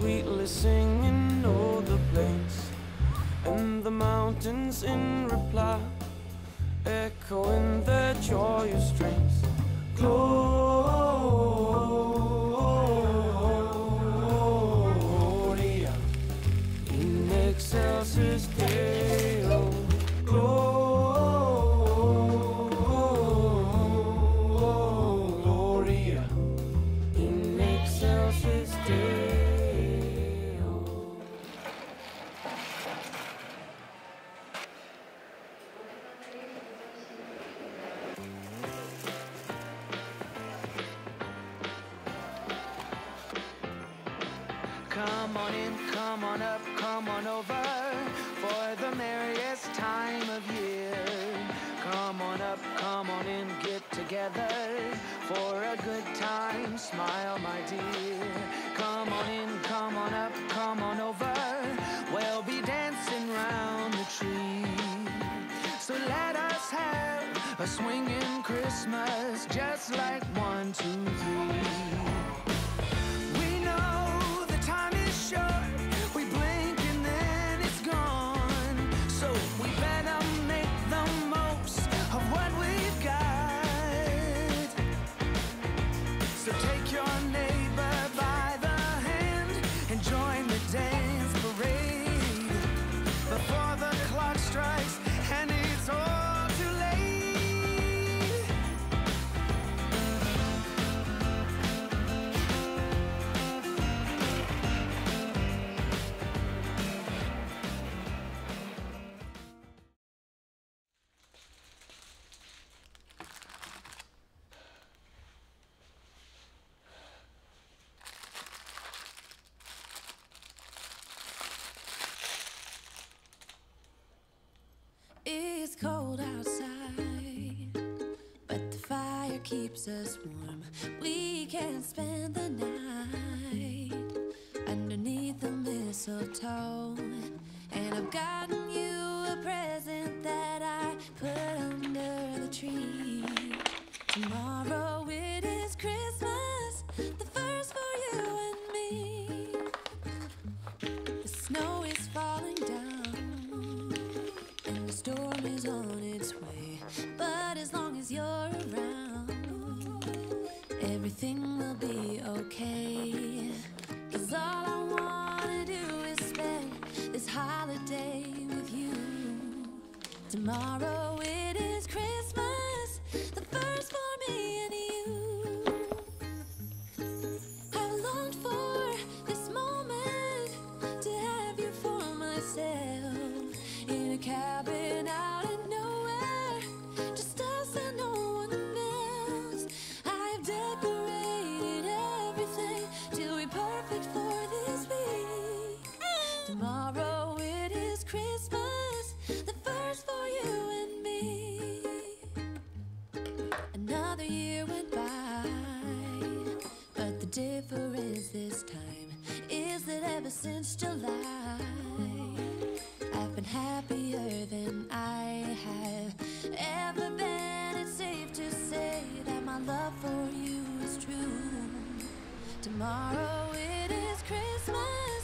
sweetly singing, oh, the plains and the mountains in reply, echoing their joyous strains. Gloria in excelsis Deo. Gloria in excelsis Deo. Come on in, come on up, come on over for the merriest time of year. Come on up, come on in, get together for a good time, smile my dear. Come on in, come on up, come on over, we'll be dancing round the tree. So let us have a swinging Christmas, just like 1, 2, 3. It's cold outside, but the fire keeps us warm. We can spend the night underneath the mistletoe. And I've gotten you a present that I put under the tree. Tomorrow it is Christmas, the first for you and me. The snow is falling down, storm is on its way, but as long as you're around, everything will be okay. 'Cause all I wanna do is spend this holiday with you. Tomorrow it is Christmas, the first for me and you. I've longed for this moment to have you for myself, in a cabin this time. Is that ever since July, I've been happier than I have ever been. It's safe to say that my love for you is true. Tomorrow it is Christmas,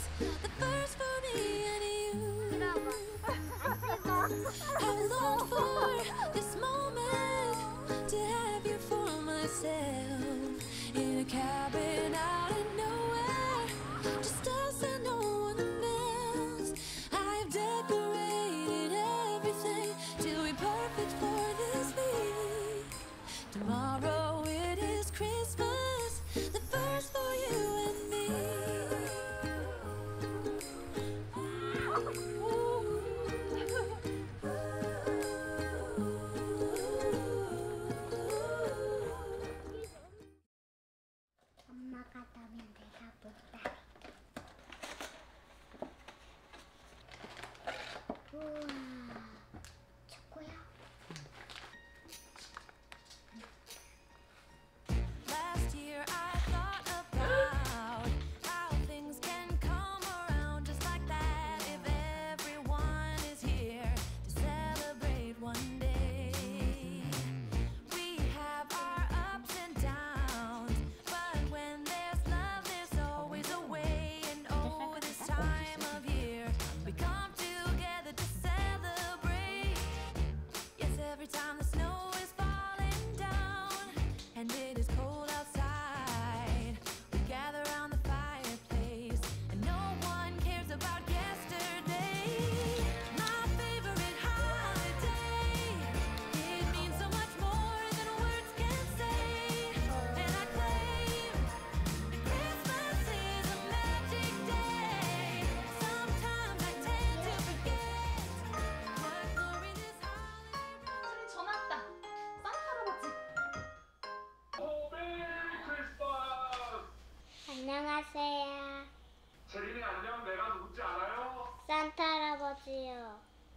the first for me and you. I've longed for this moment to have you for myself, in a cabin out in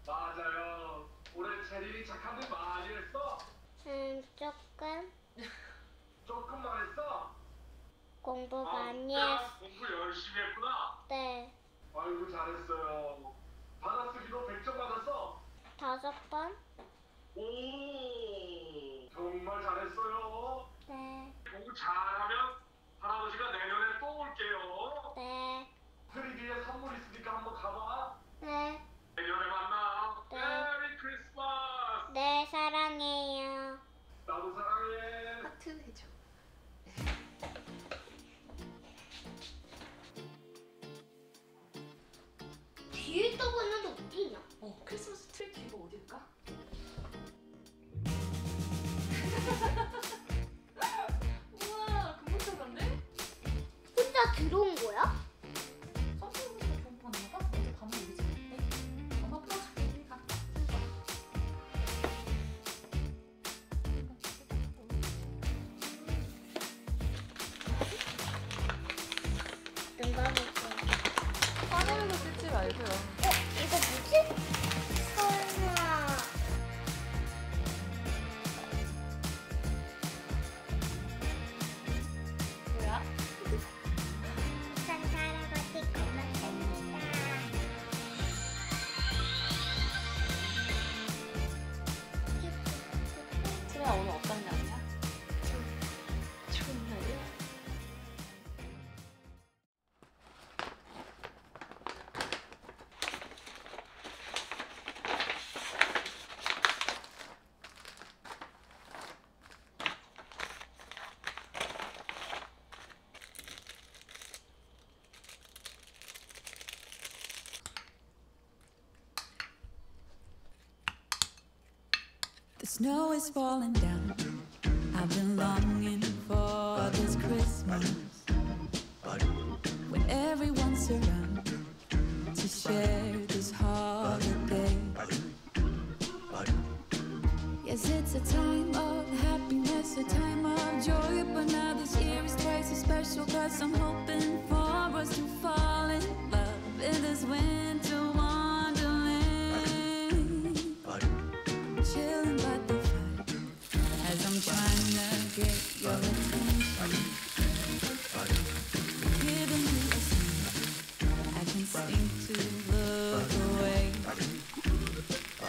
맞아요. 올해 체린이 착한 일 많이 했어? 조금. 조금만 했어? 공부 많이 했어. 공부 열심히 했구나. 네. 아이고 잘했어요. 받아쓰기로 100점 받았어? 5번. 오, 정말 잘했어요. 네. 공부 잘하면 할아버지가 내년에 또 올게요. 네. 트리비에 선물 있으니까 한번 가봐. 네. 내년에 만나. 네. 메리 크리스마스. 네, 사랑해요. 나도 사랑해. 하트 해줘. 뒤에 있다고 했는데 어디냐? 크리스마스 트리 뒤가 어딜까? 우와, 금방 찾았네? 혼자 들어온 거야? 화내면서 쓰지 말고요. 이거 뭐지? 설마. 뭐야? 산타 할아버지 고맙습니다. 수야 오늘 어떤 날이야? 좋은 날이야? Snow is falling down. I've been longing for this Christmas, when everyone's around to share this holiday. Yes, it's a time of happiness, a time of joy, but now this year is twice as special, 'cause I'm hoping for us to fall in love in this winter wonderland. Chilling by the fire as I'm trying to get your attention. Giving me a sign, I can seem to look away.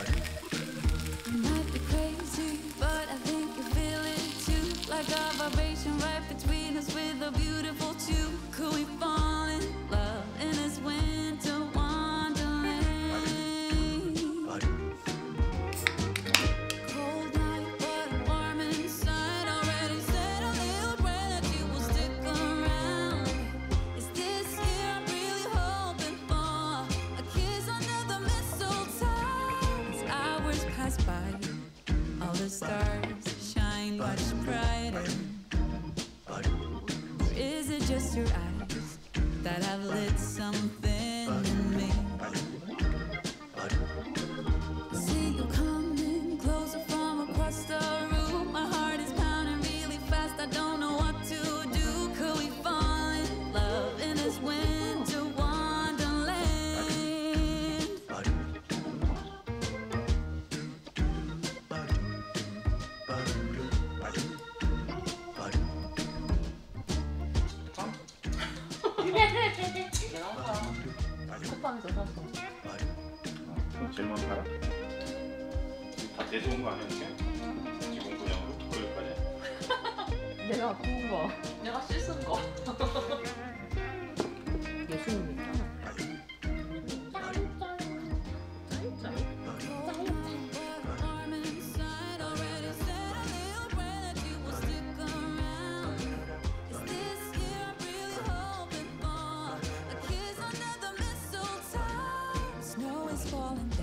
It might be crazy, but I think you feel it too, like a vibration right between us with a beautiful tune. Could we fall in love in this winter wonderland? All the stars shine much brighter. Or is it just your eyes that have lit something in me? See you coming closer from across the room. My heart is pounding really fast, I don't know what to do. Could we fall in love in this winter 쿠팡에서 샀어. 제목만 팔아? 다 내놓은 거 아니야? 지금 그냥 토요일까지. 내가 구운 거. 내가 씻은 거. 예수님이다.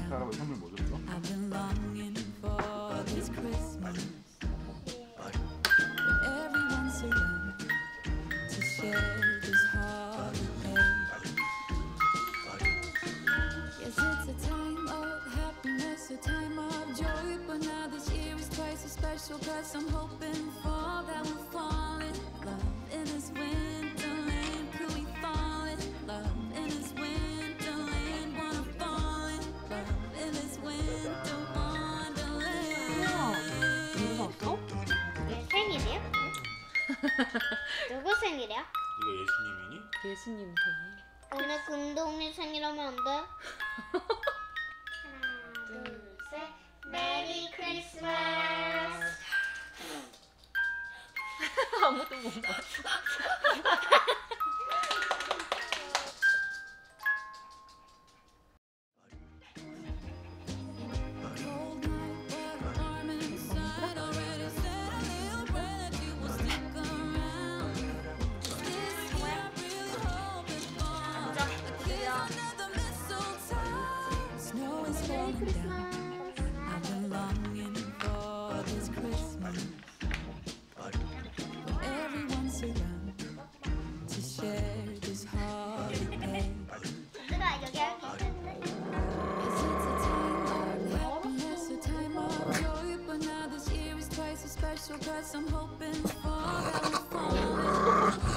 할아버지 선물 뭐 줬어? This way. 누구 생일이야? 이거 예수님이니? 예수님 생일. 오늘 금동이 생일하면 안 돼? 하나, 둘, 셋. 메리 크리스마스. 아무도 못 봤어. Cause I'm hoping for